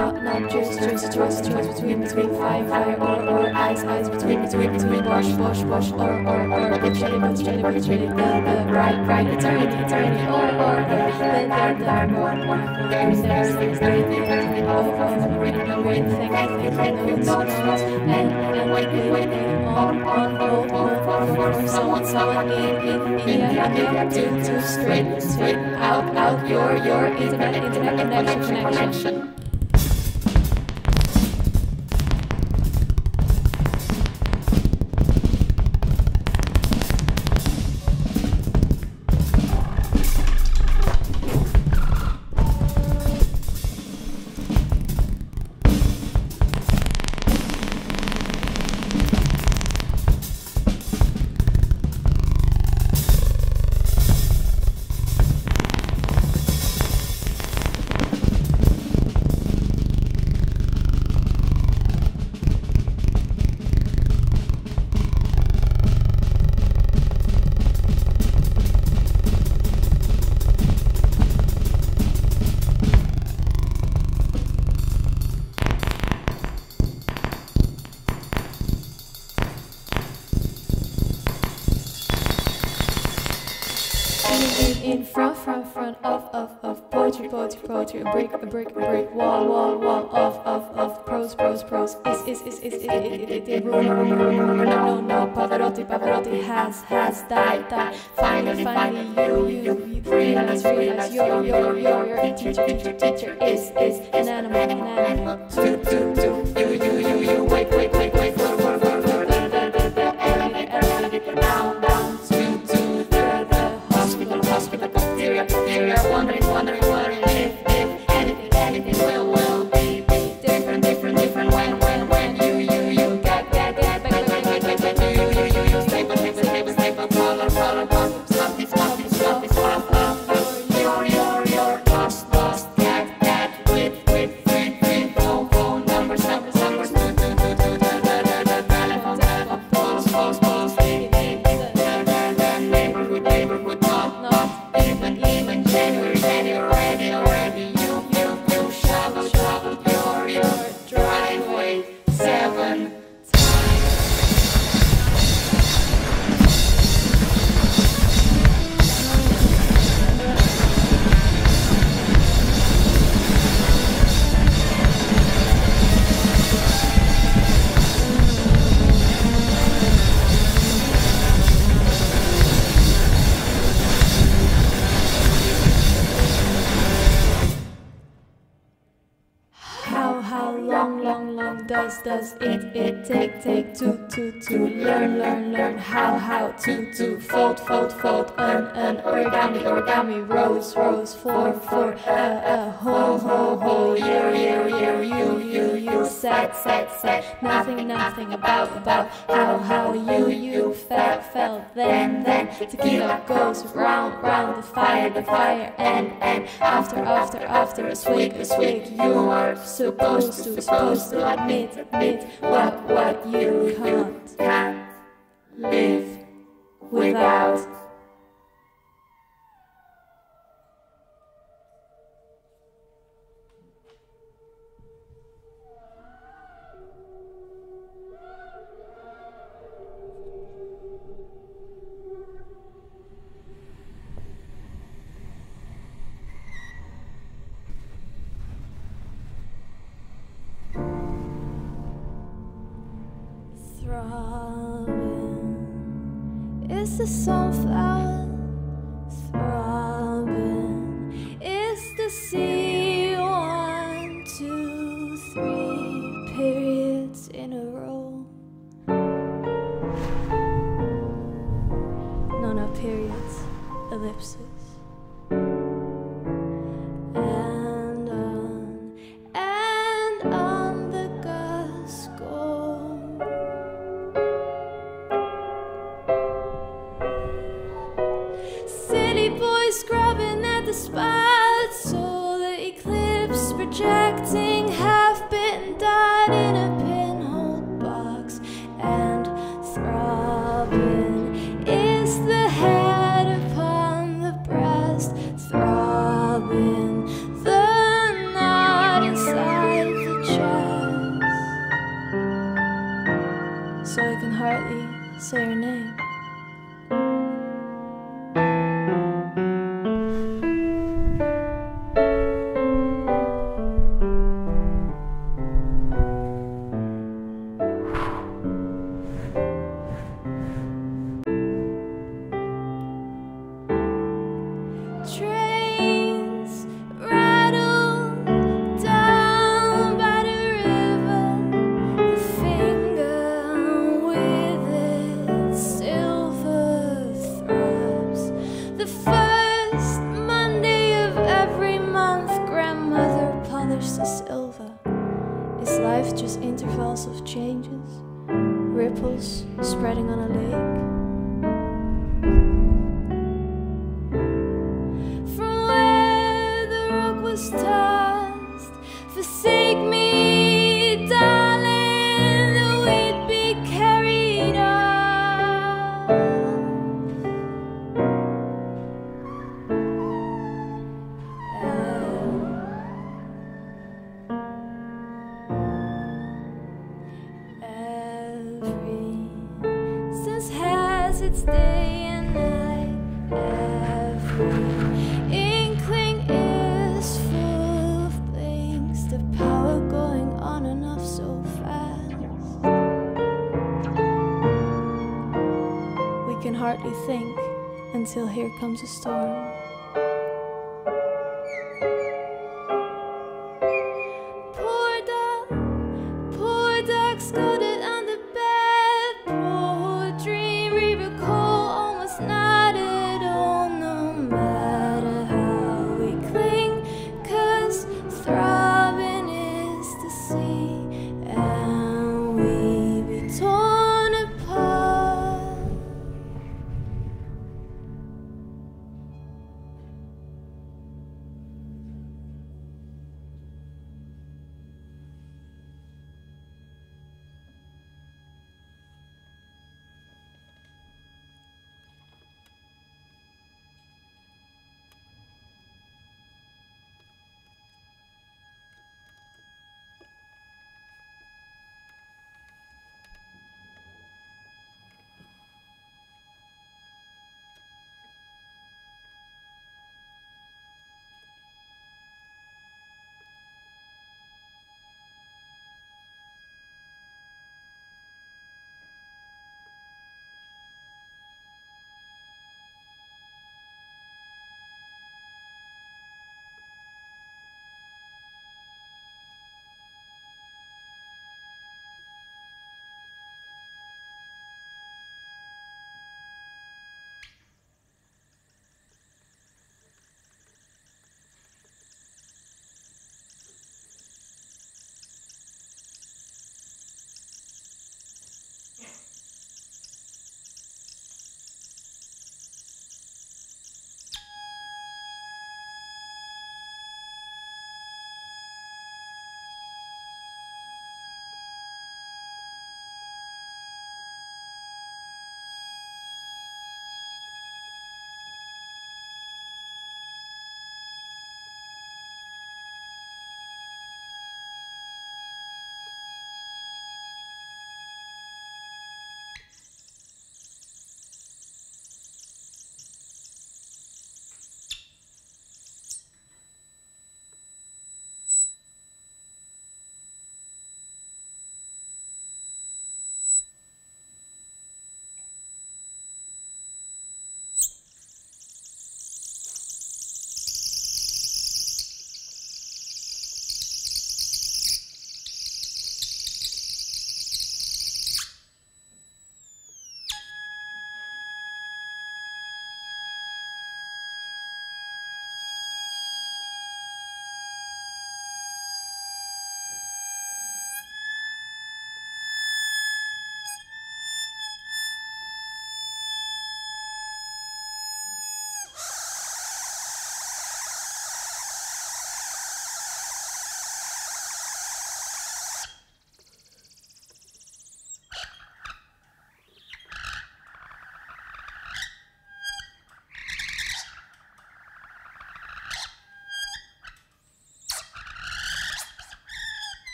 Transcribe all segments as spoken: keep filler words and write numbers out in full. not, not, just, just, just, just, between, between, fire, fire, or, or, eyes, eyes, between, between, between, wash, wash, wash, or, or, or, the shade, the shade, the shade, the, the, bright, bright, eternity, eternity, or, or, the, there, there, more, more, there's, there's, there's, everything, everything, all of us, the wind, the wind, the wind, the wind, not, not, and, and, waiting, waiting, on, on, on, on, on, for someone, someone, in, in, in, yeah, to, to, straight, straight, out, out, your, your, internet, internet, connection, connection. Poetry, a brick, a brick, a brick, wall, wall, wall, off, off, off, prose, prose, prose, is, is, is, is, it, it, no, no, no, Pavarotti, Pavarotti has, has, died, died, finally, finally, you, you, you, realize, realize, your, your, your, your, teacher, teacher, teacher, is, is, an animal, an animal, do, do, do, you, you, you, you, wait, wait, wait, wait, for, for, for, for, the, the, the, the, and, and, down, down, to, to, the, the, hospital, hospital, bacteria, bacteria, wondering, wondering, wondering, does it, it take, take, to, to, to, learn, learn, learn, how, how, to, to, fold, fold, fold, un, un, origami, origami, rose, rose, for, for, uh, uh, whole, whole, whole, year, year, year, you, you, you, sad, sad, sad, nothing, nothing about, about, how, how, you, you, felt, felt, then, then, tequila goes round, round, the fire, the fire, and, and, after, after, after, a swig, a swig, you are supposed to, supposed to admit, admit, what, what you can't, can't live without. Is the sunflower throbbing? Is the sea one, two, three periods in a row? No, no, periods, ellipses. Throbbing the knot inside. life just intervals of changes, ripples spreading on a lake. From where the rock was tossed, forsake me, darling, the weight be carried off. Oh. Has its day and night. Every inkling is full of blinks, the power going on and off so fast. We can hardly think until here comes a storm. Poor dog, poor dog scolded on the bed.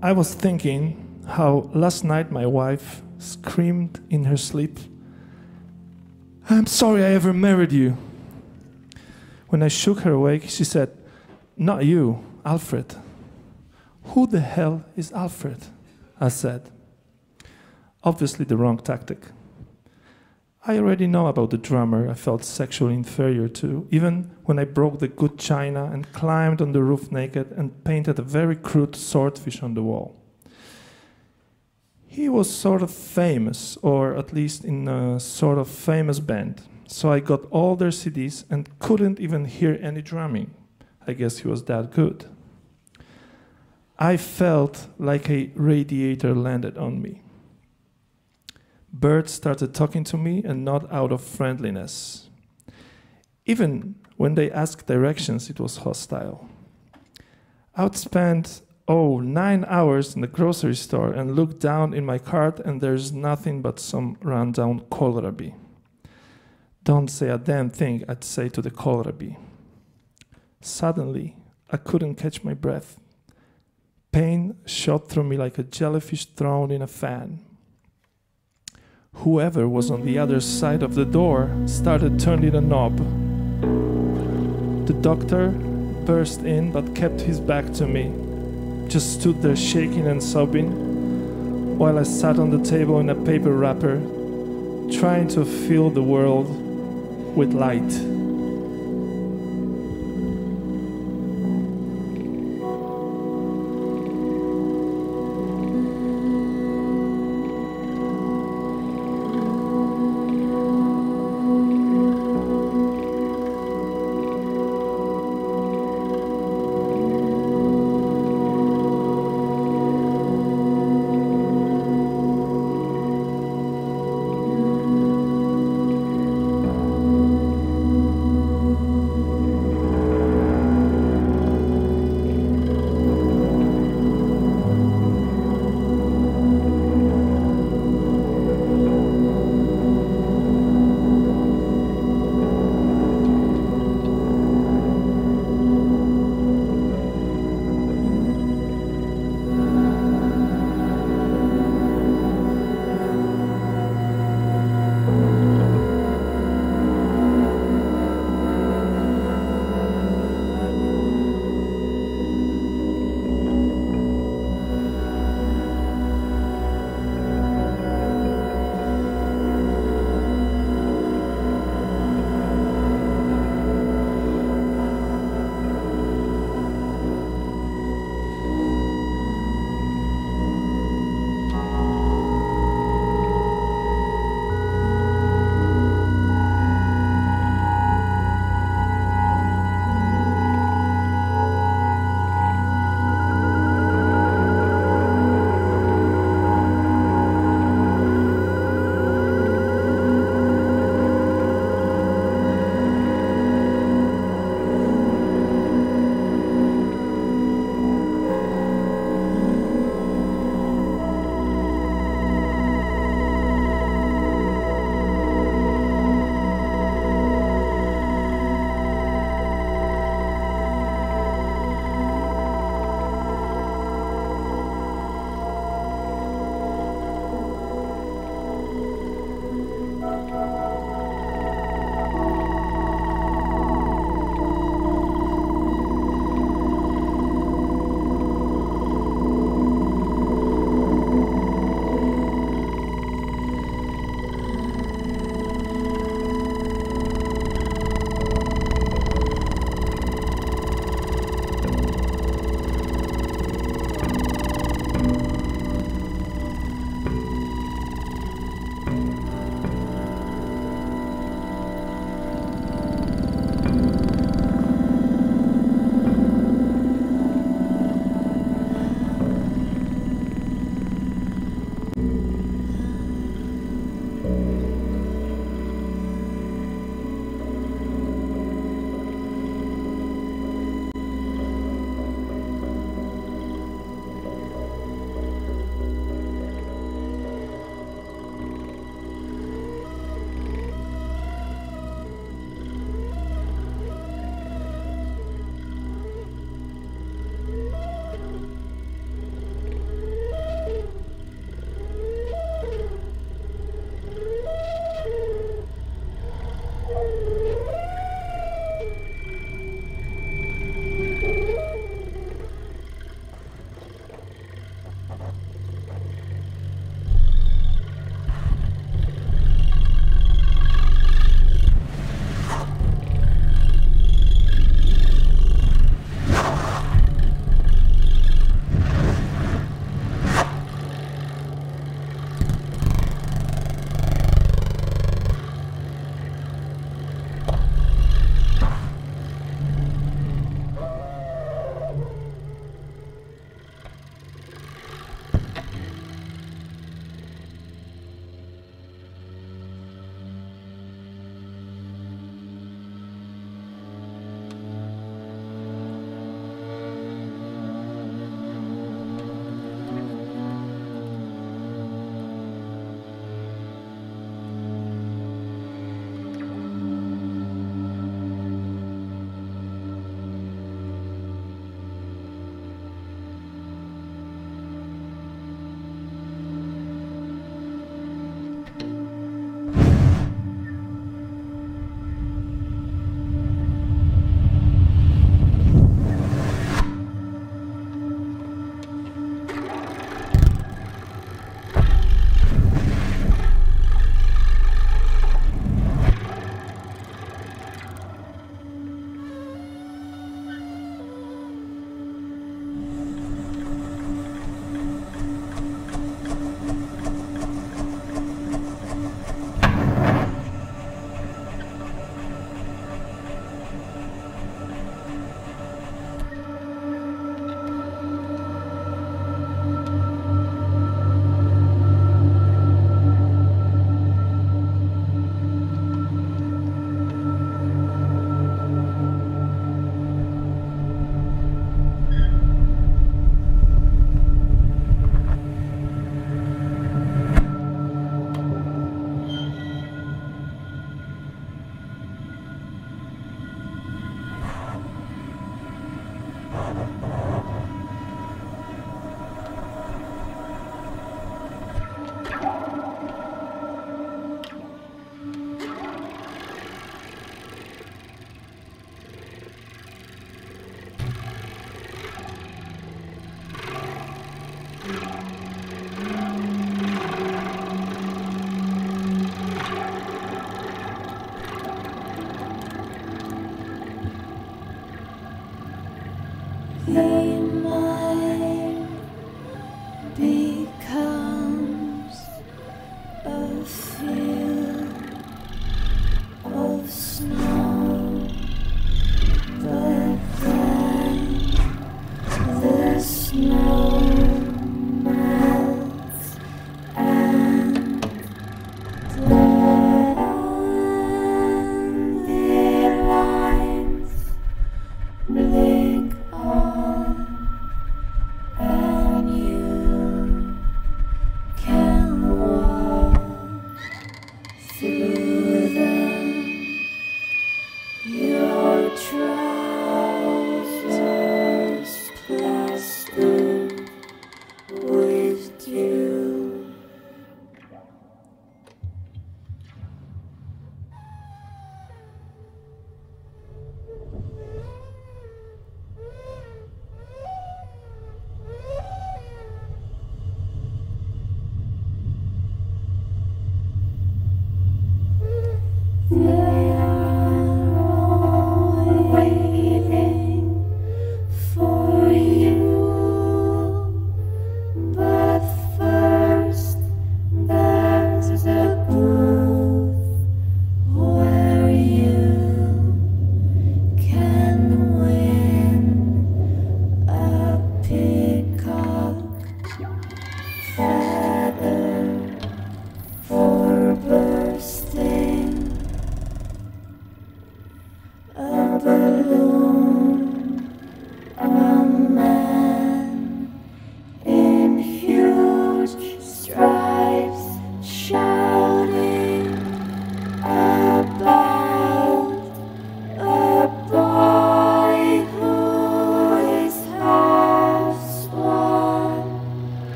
I was thinking how last night my wife screamed in her sleep, "I'm sorry I ever married you." When I shook her awake, she said, "Not you, Alfred." "Who the hell is Alfred?" I said. Obviously the wrong tactic. I already know about the drummer I felt sexually inferior to, even when I broke the good china and climbed on the roof naked and painted a very crude swordfish on the wall. He was sort of famous, or at least in a sort of famous band, so I got all their C Ds and couldn't even hear any drumming. I guess he was that good. I felt like a radiator landed on me. Birds started talking to me, and not out of friendliness. Even when they asked directions, it was hostile. I'd spent, oh, nine hours in the grocery store and looked down in my cart, and there's nothing but some run-down kohlrabi. Don't say a damn thing I'd say to the kohlrabi. Suddenly, I couldn't catch my breath. Pain shot through me like a jellyfish thrown in a fan. Whoever was on the other side of the door started turning a knob. The doctor burst in but kept his back to me, just stood there shaking and sobbing, while I sat on the table in a paper wrapper, trying to fill the world with light.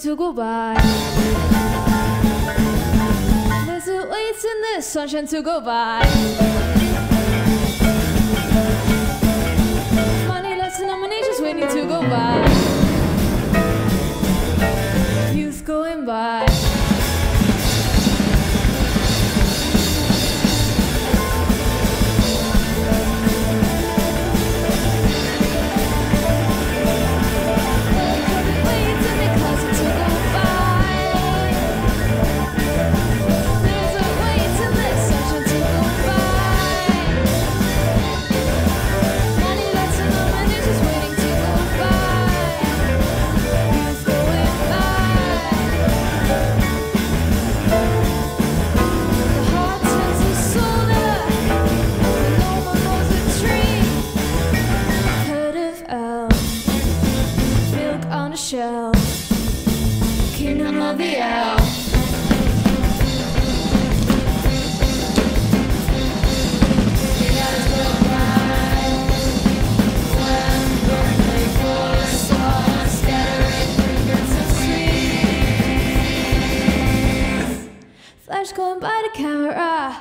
To go by, there's a waits in the sunshine to go by. Money lost in nominations waiting to go by. Youth going by. Kingdom of the Elf. Flash going by the camera.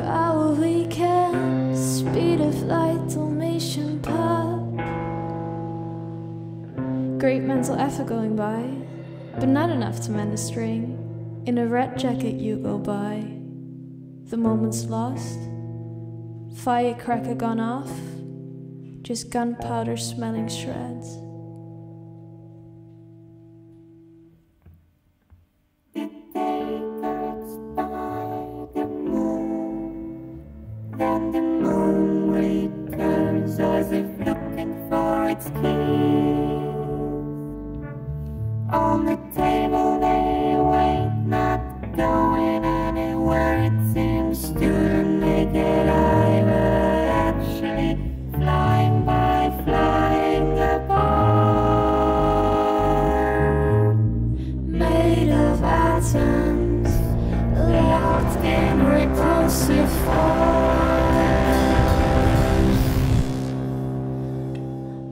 four-hour weekend, speed of light, Dalmatian pub. Great mental effort going by, but not enough to mend a string. In a red jacket you go by. The moment's lost, firecracker gone off, just gunpowder smelling shreds.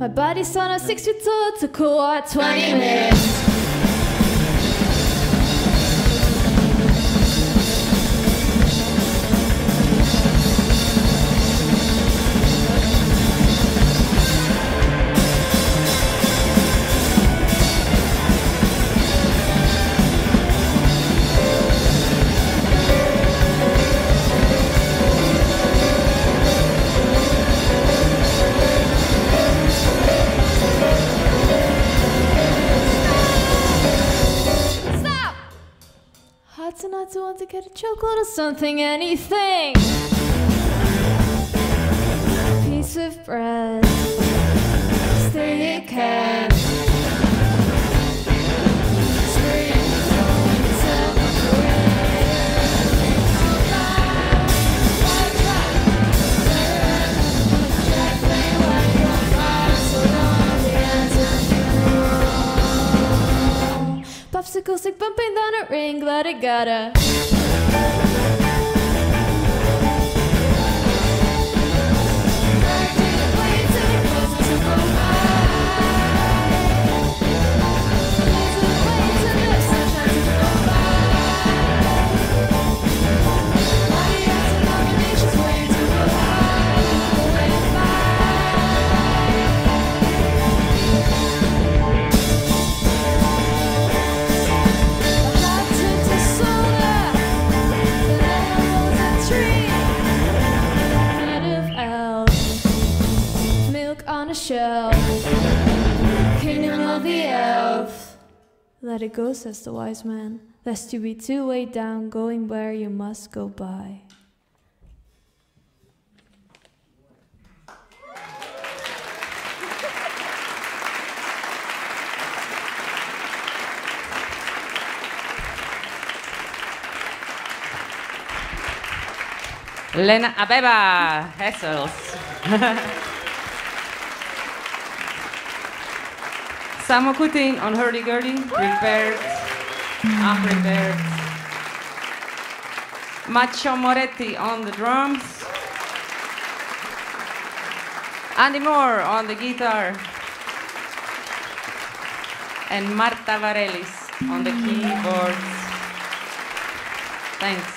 My body's on a six foot two, took a walk twenty minutes. Not to want to get a chocolate or something, anything. Piece of bread, still you can. Popsicle stick bumping down a ring, glad I got her. Shelf. Kingdom of the elf. Let it go, says the wise man, lest you be too weighed down, going where you must go by. Lena Abeba, Hessels. Samo Kutin on hurdy-gurdy, prepared, unprepared. Macio Moretti on the drums. Andy Moore on the guitar. And Marta Warelis on the keyboards. Thanks.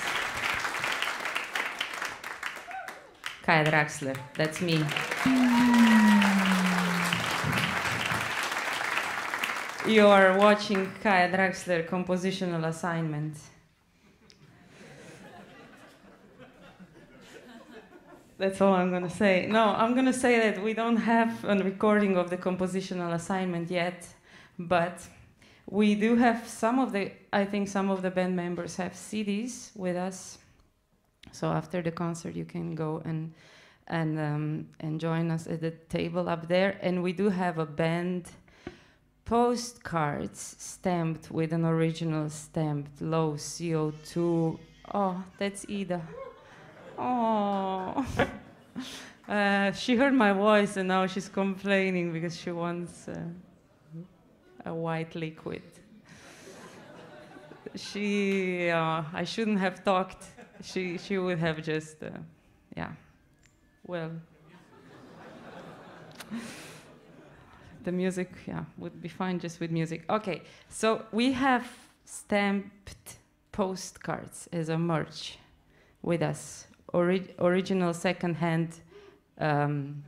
Kaja Draksler, that's me. You are watching Kaja Draksler compositional assignment. That's all I'm gonna say. No, I'm gonna say that we don't have a recording of the compositional assignment yet, but we do have some of the, I think some of the band members have C Ds with us. So after the concert you can go and, and, um, and join us at the table up there. And we do have a band postcards stamped with an original stamped low C O two. Oh, that's Ida. Oh, uh, she heard my voice and now she's complaining because she wants uh, a white liquid. She, uh, I shouldn't have talked. She, she would have just, uh, yeah. Well. The music, yeah, would be fine just with music. Okay, so we have stamped postcards as a merch with us ori original second-hand, um,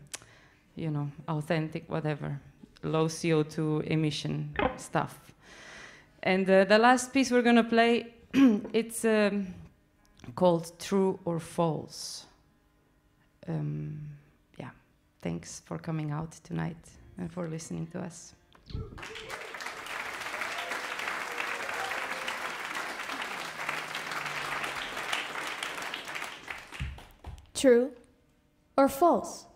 you know, authentic, whatever, low C O two emission stuff. And uh, the last piece we're going to play, it's um, called True or False. Um, yeah, thanks for coming out tonight and for listening to us. True or false?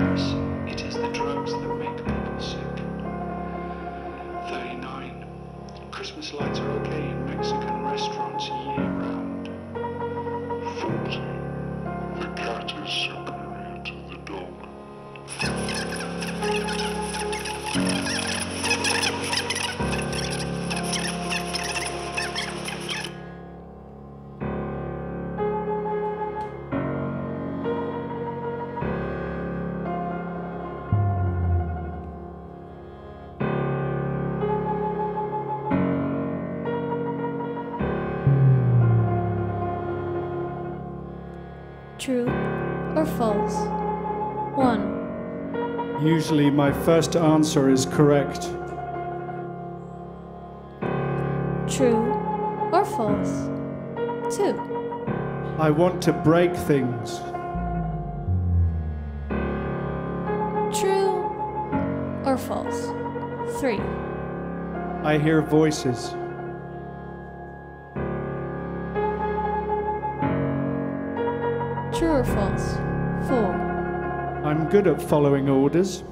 drugs. It is the drugs that make people sick. thirty-nine. Christmas lights are okay in Mexican restaurants year-round. forty. The cat is superior to the dog. True or false? One. Usually my first answer is correct. True or false? Two. I want to break things. True or false? Three. I hear voices. True or false? Four. I'm good at following orders.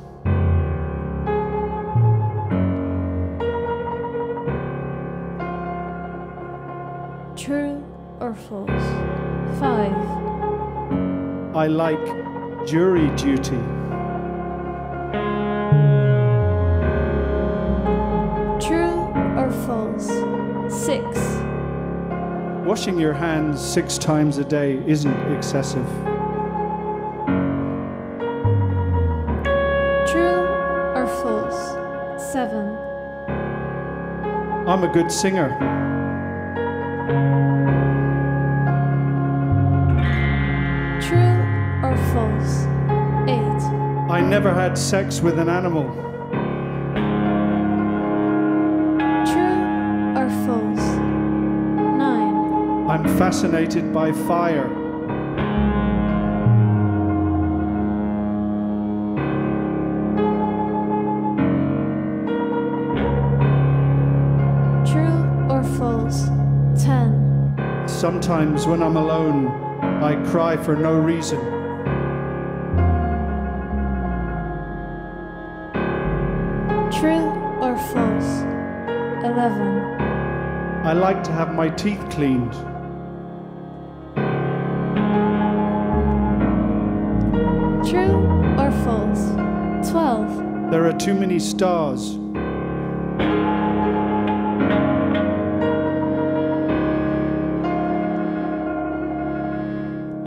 True or false? Five. I like jury duty. True or false? Six. Washing your hands six times a day isn't excessive. True or false? Seven. I'm a good singer. True or false? Eight. I never had sex with an animal. True or false? I'm fascinated by fire. True or false? Ten. Sometimes when I'm alone, I cry for no reason. True or false? Eleven. I like to have my teeth cleaned. True or false? twelve. There are too many stars.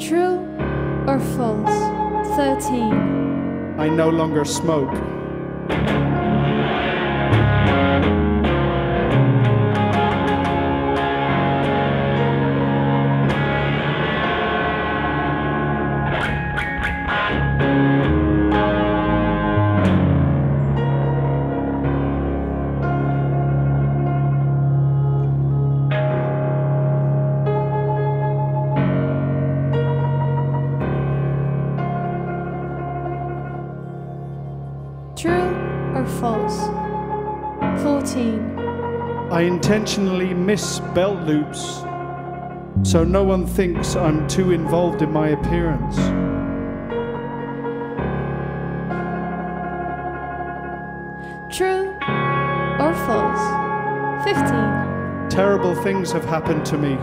True or false? thirteen. I no longer smoke. True or false? fourteen. I intentionally miss belt loops, so no one thinks I'm too involved in my appearance. True or false? fifteen. Terrible things have happened to me.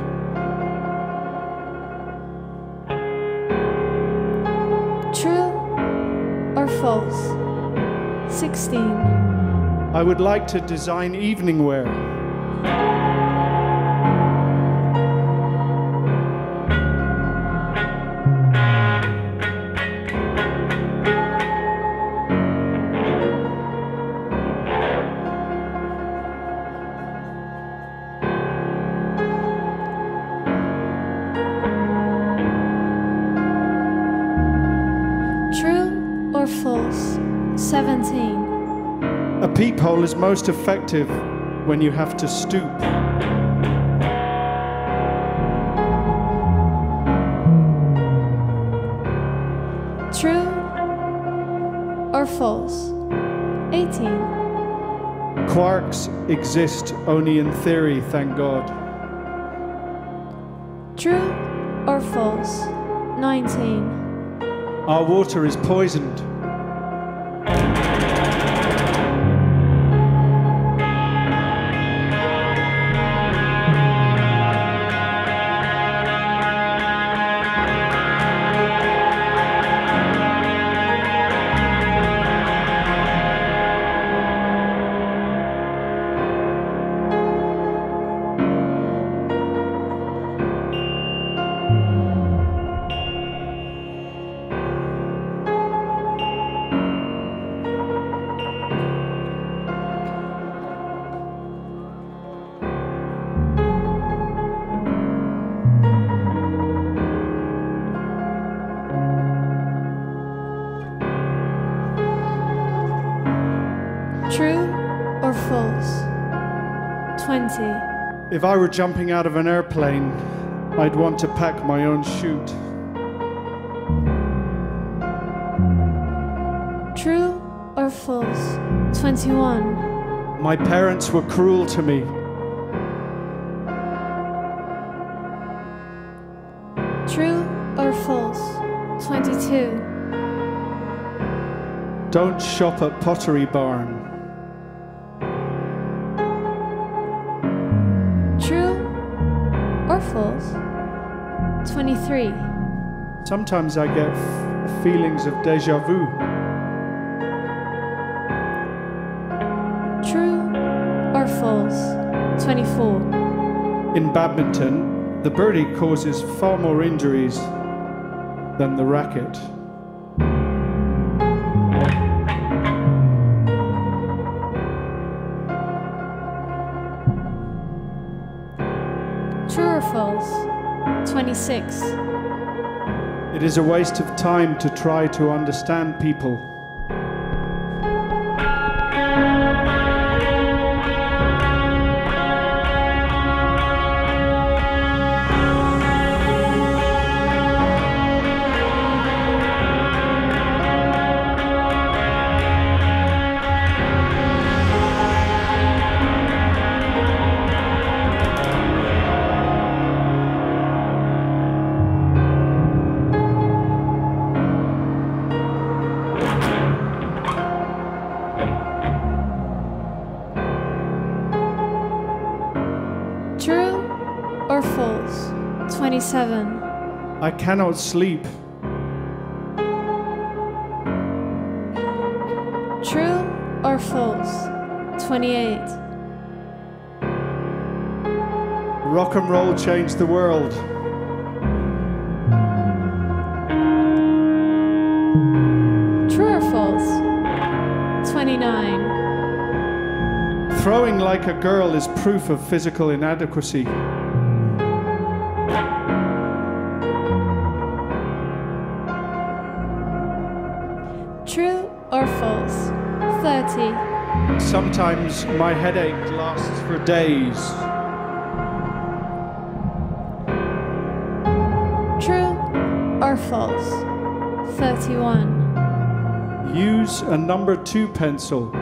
True or false? sixteen. I would like to design evening wear. True or false? seventeen. A peephole is most effective when you have to stoop. True or false? eighteen. Quarks exist only in theory, thank God. True or false? nineteen. Our water is poisoned. True or false? twenty. If I were jumping out of an airplane, I'd want to pack my own chute. True or false? twenty-one. My parents were cruel to me. True or false? twenty-two. Don't shop at Pottery Barn. True or false? twenty-three. Sometimes I get f feelings of déjà vu. True or false? twenty-four. In badminton, the birdie causes far more injuries than the racket. twenty-six. It is a waste of time to try to understand people. I cannot sleep. True or false? twenty-eight. Rock and roll changed the world. True or false? twenty-nine. Throwing like a girl is proof of physical inadequacy. Sometimes my headache lasts for days. True or false? thirty-one. Use a number two pencil.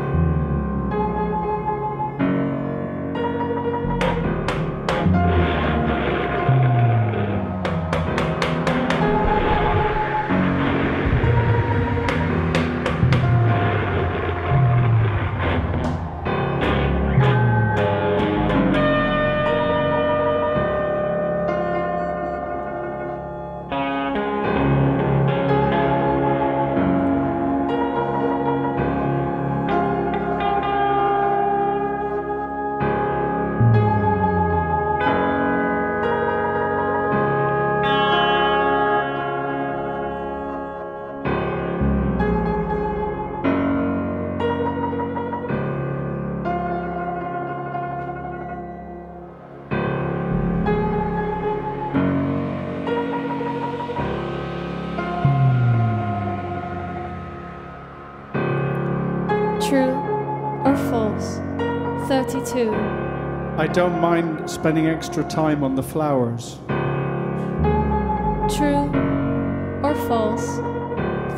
I don't mind spending extra time on the flowers. True or false?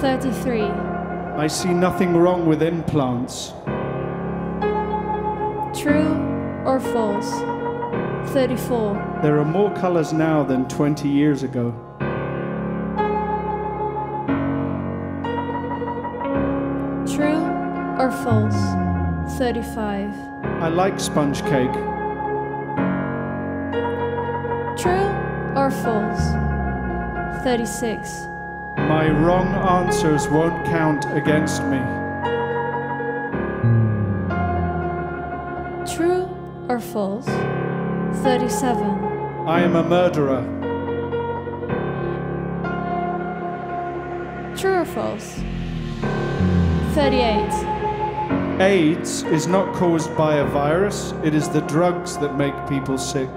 thirty-three. I see nothing wrong with implants. True or false? thirty-four. There are more colors now than twenty years ago. True or false? thirty-five. I like sponge cake. True or false? thirty-six. My wrong answers won't count against me. True or false? thirty-seven. I am a murderer. True or false? thirty-eight. AIDS is not caused by a virus, it is the drugs that make people sick.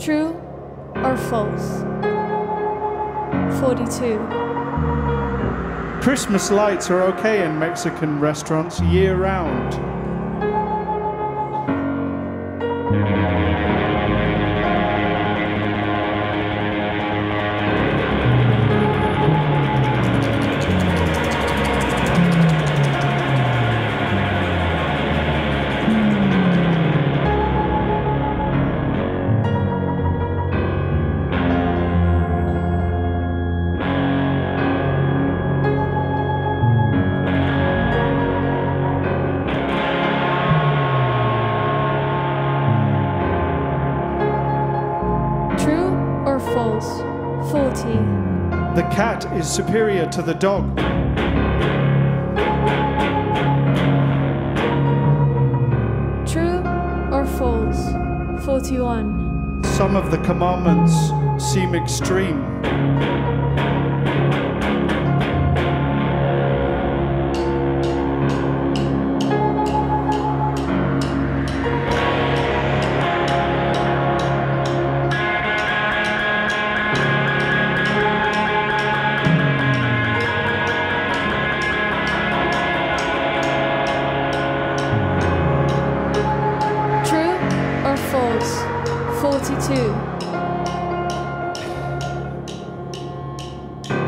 True or false? forty-two. Christmas lights are okay in Mexican restaurants year-round. The cat is superior to the dog. True or false? forty-one. Some of the commandments seem extreme.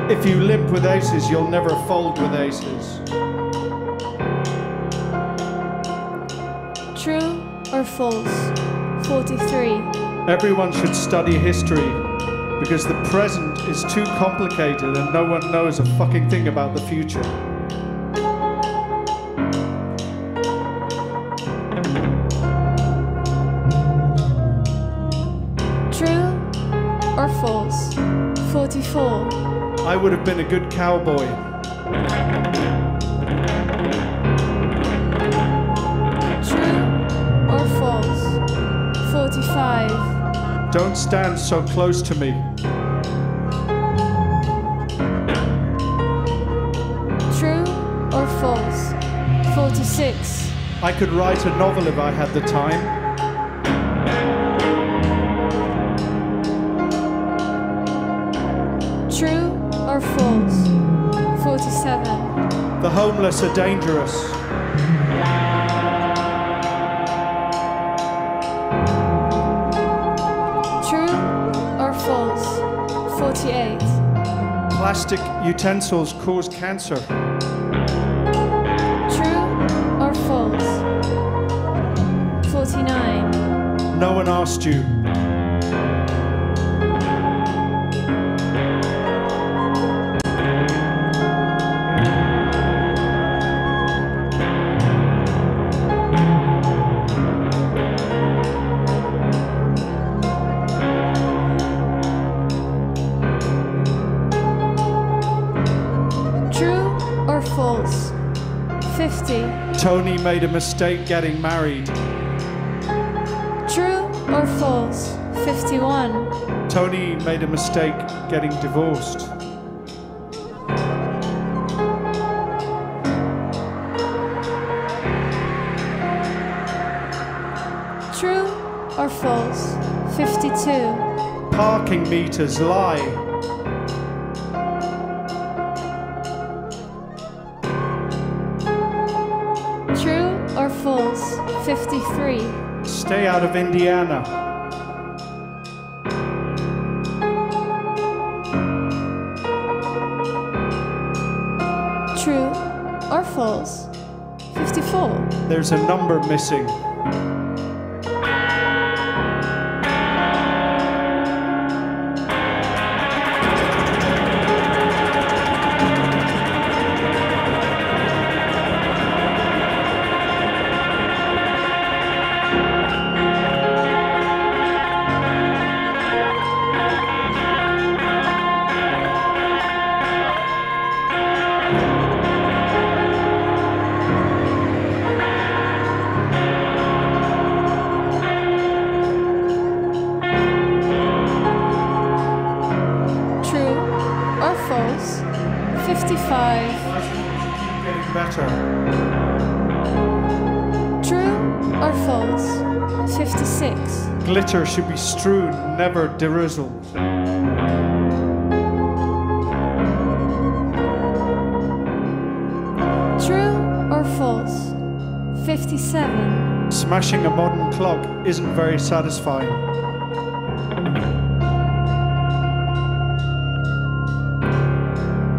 If you limp with aces, you'll never fold with aces. True or false? forty-three. Everyone should study history, because the present is too complicated and no one knows a fucking thing about the future. True or false? forty-four. I would have been a good cowboy. True or false? forty-five. Don't stand so close to me. True or false? forty-six. I could write a novel if I had the time. The homeless are dangerous. True or false? forty-eight. Plastic utensils cause cancer. True or false? forty-nine. No one asked you. Tony made a mistake getting married. True or false? fifty-one. Tony made a mistake getting divorced. True or false? fifty-two. Parking meters lie. fifty-three. Stay out of Indiana. True or false? fifty-four. There's a number missing. Glitter should be strewn, never drizzled. fifty-seven. Smashing a modern clock isn't very satisfying.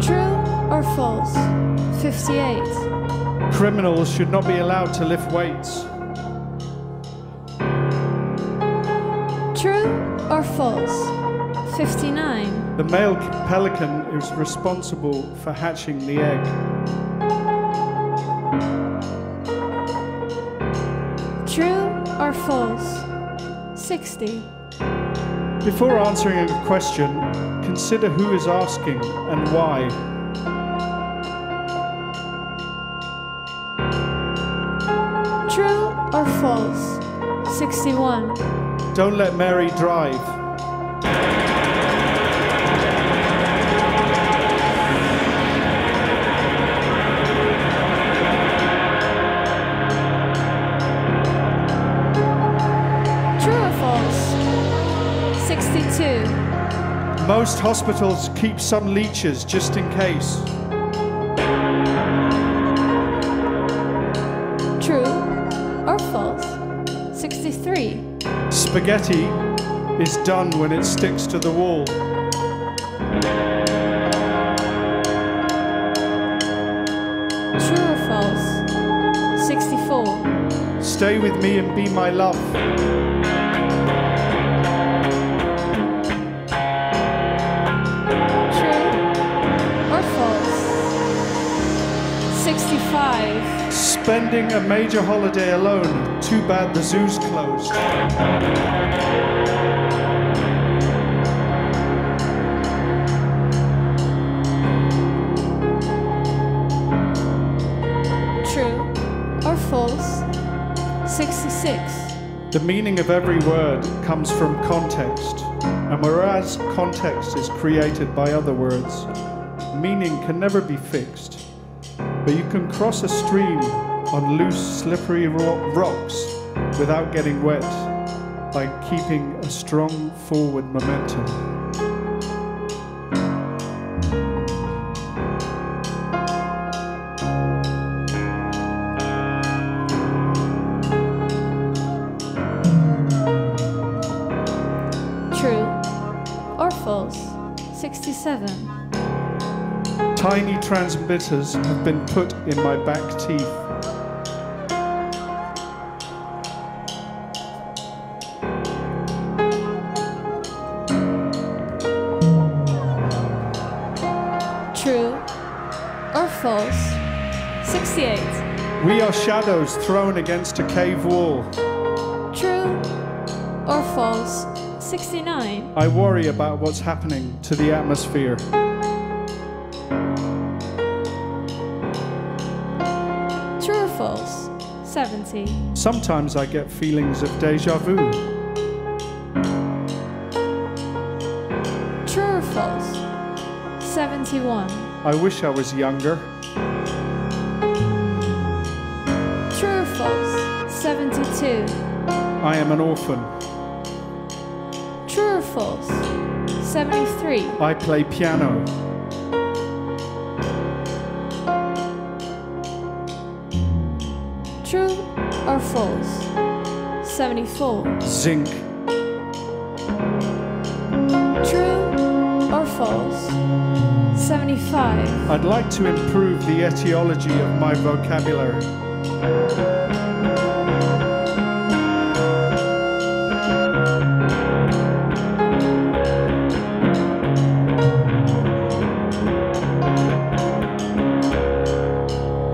True or false? fifty-eight. Criminals should not be allowed to lift weights. True or false? fifty-nine. The male pelican is responsible for hatching the egg. True or false? sixty. Before answering a question, consider who is asking and why. True or false? sixty-one. Don't let Mary drive. True or false? sixty-two. Most hospitals keep some leeches just in case. True or false? sixty-three. Spaghetti is done when it sticks to the wall. True or false? sixty-four. Stay with me and be my love. True or false? sixty-five. Spending a major holiday alone. Too bad the zoo's closed. True or false? sixty-six. The meaning of every word comes from context, and whereas context is created by other words, meaning can never be fixed. But you can cross a stream on loose, slippery ro- rocks without getting wet by keeping a strong forward momentum. True or false? sixty-seven. Tiny transmitters have been put in my back teeth. We are shadows thrown against a cave wall. True or false? sixty-nine. I worry about what's happening to the atmosphere. True or false? seventy. Sometimes I get feelings of déjà vu. True or false? seventy-one. I wish I was younger. True or false? seventy-two. I am an orphan. True or false? seventy-three. I play piano. True or false? seventy-four. Zinc. True or false? seventy-five. I'd like to improve the etiology of my vocabulary.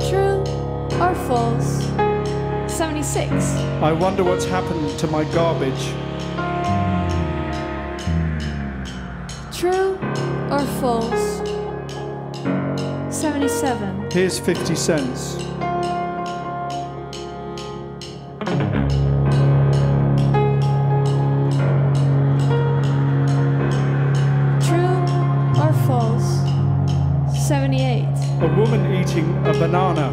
True or false? seventy-six. I wonder what's happened to my garbage. True or false? seventy-seven. Here's fifty cents. A banana.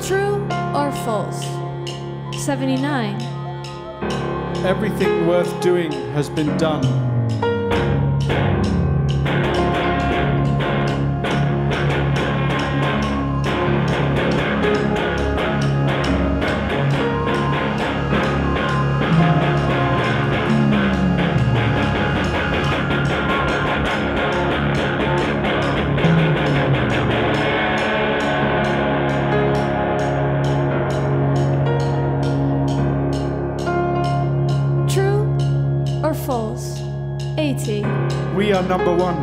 True or false? seventy-nine. Everything worth doing has been done. false. eighty. We are number one.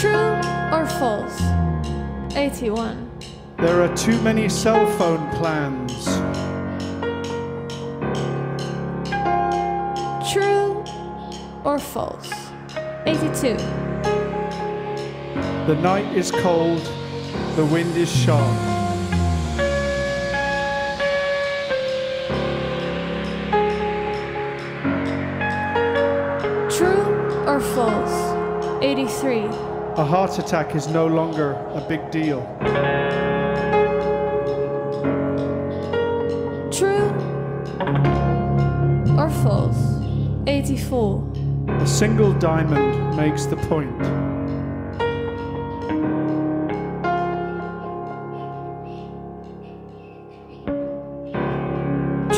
True or false? eighty-one. There are too many cell phone plans. True or false? eighty-two. The night is cold, the wind is sharp. True or false? eighty-three. A heart attack is no longer a big deal. True or false? eighty-four. A single diamond makes the point.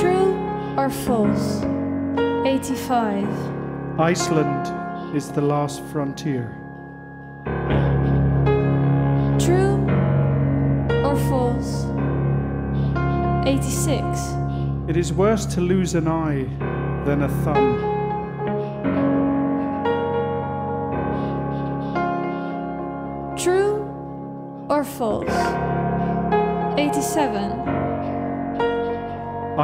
True or false? eighty-five. Iceland is the last frontier. True or false? eighty-six. It is worse to lose an eye than a thumb. Or false? eighty-seven.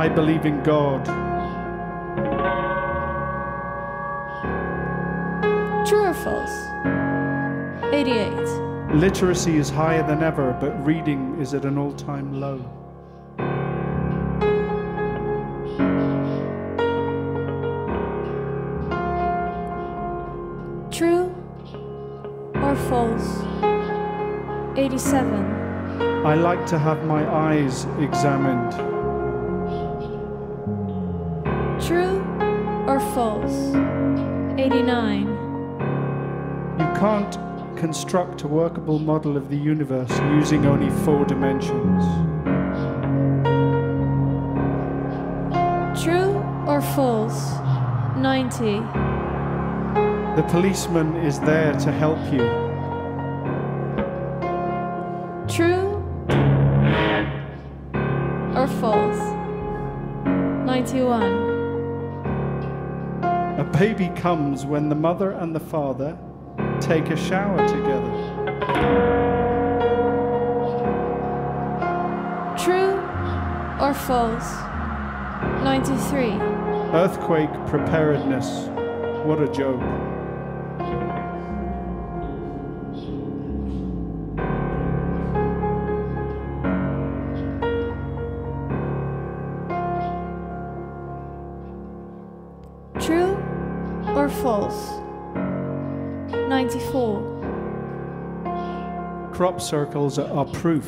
I believe in God. True or false? eighty-eight. Literacy is higher than ever, but reading is at an all-time low. True or false? eighty-seven. I like to have my eyes examined. True or false? eighty-nine. You can't construct a workable model of the universe using only four dimensions. True or false? ninety. The policeman is there to help you. True or false? ninety-one. A baby comes when the mother and the father take a shower together. True or false? ninety-three. Earthquake preparedness. What a joke. True or false? ninety-four. Crop circles are proof.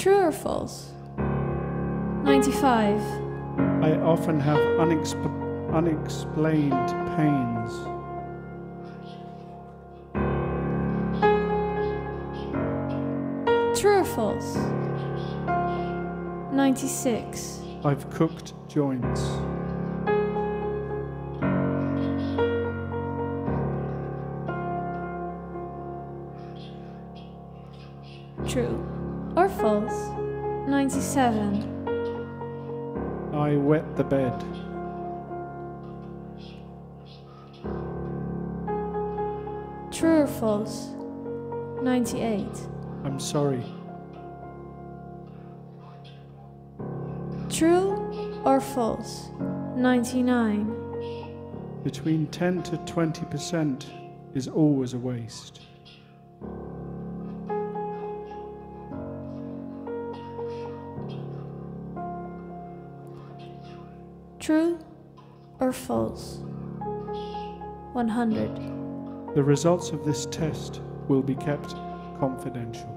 True or false? ninety-five. I often have unexp- unexplained pains. True or false? ninety-six. I've cooked joints. True or false? ninety-seven. I wet the bed. True or false? ninety-eight. I'm sorry. True or false? ninety-nine. Between ten to twenty percent is always a waste. True or false? one hundred. The results of this test will be kept confidential.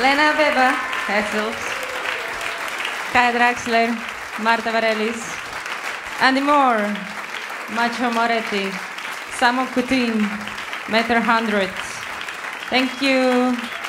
Lena Abeba, Hetzels, Kaja Draksler, Marta Warelis, Andy Moore, Macio Moretti, Samo Kutin, Matter one hundred. Thank you.